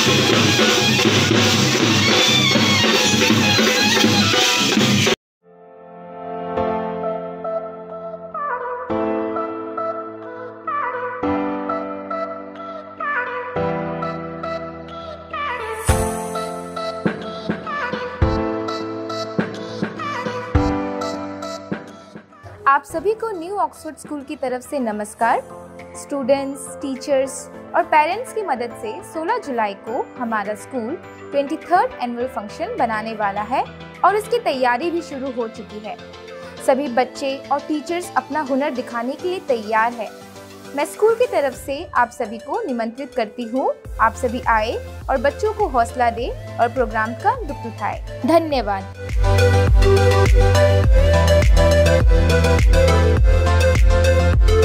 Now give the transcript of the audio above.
आप सभी को न्यू ऑक्सफोर्ड स्कूल की तरफ से नमस्कार। स्टूडेंट्स, टीचर्स और पेरेंट्स की मदद से 16 जुलाई को हमारा स्कूल 23rd एनुअल फंक्शन बनाने वाला है और इसकी तैयारी भी शुरू हो चुकी है। सभी बच्चे और टीचर्स अपना हुनर दिखाने के लिए तैयार है। मैं स्कूल की तरफ से आप सभी को निमंत्रित करती हूँ, आप सभी आए और बच्चों को हौसला दे और प्रोग्राम का लुत्फ उठाए। धन्यवाद।